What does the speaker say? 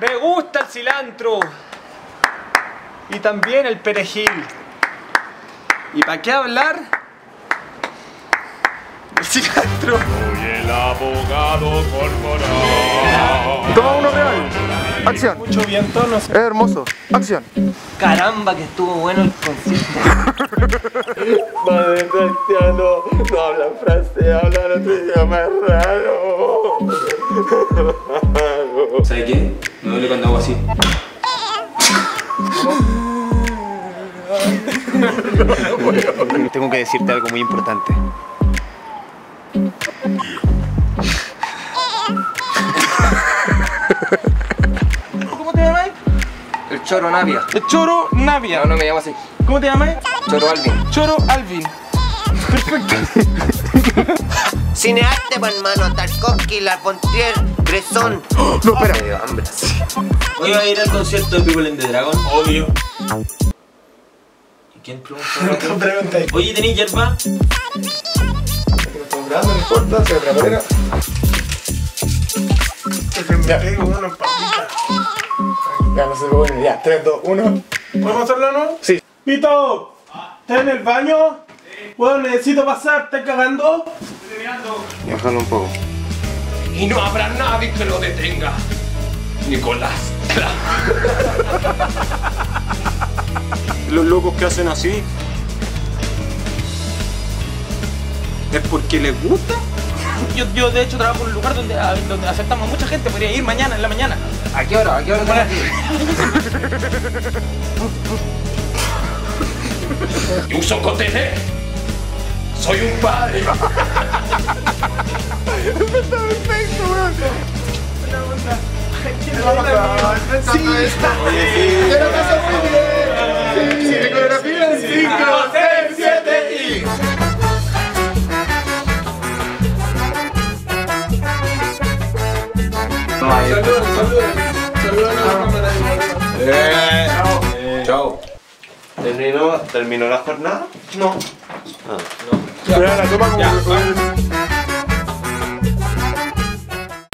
Me gusta el cilantro. Y también el perejil. ¿Y para qué hablar? El cilantro. Soy el abogado corporal. Toma uno real. Acción. Mucho viento, no sé. Es hermoso. Acción. Caramba, que estuvo bueno el concierto. Madre cristiano, no hablan francés, hablan otro idioma raro. ¿Sabes qué? Me duele cuando hago así. Tengo que decirte algo muy importante. ¿Cómo te llamas? El Choro Navia. El Choro Navia. No, no me llamo así. ¿Cómo te llamas? Choro Alvin. Choro Alvin. Perfecto. Cinearte, hermano. Tarkovsky, Lafontier, Bresson. Oh, no, espera. Me dio hambre. Hoy va a ir al concierto de People in the Dragon. Obvio. ¿Quién pregunta? Oye, ¿tenís hierba? No importa, se prepara. Ya tengo uno en papita. Ya no se lo pone, ya, 3, 2, 1. ¿Podemos hacerlo, no? Sí. Pito, ¿estás en el baño? Sí. Bueno, necesito pasar, ¿estás cagando? Estoy mirando. Y bájalo un poco. Y no habrá nadie que lo detenga. Nicolás. Los locos que hacen así es porque les gusta. Yo de hecho trabajo en un lugar donde aceptamos mucha gente. Podría ir mañana en la mañana. ¿A qué hora? ¿A qué hora? Bueno, yo uso cotener. Soy un padre. Está perfecto, weón. Buena onda. Sí, está. Yo lo paso muy bien. Sí, ecografía en 5, 6, 7 y... Saludos a la cámara. Chao. ¿Terminó la jornada? No. Ah, no. Ya, pero la toma como...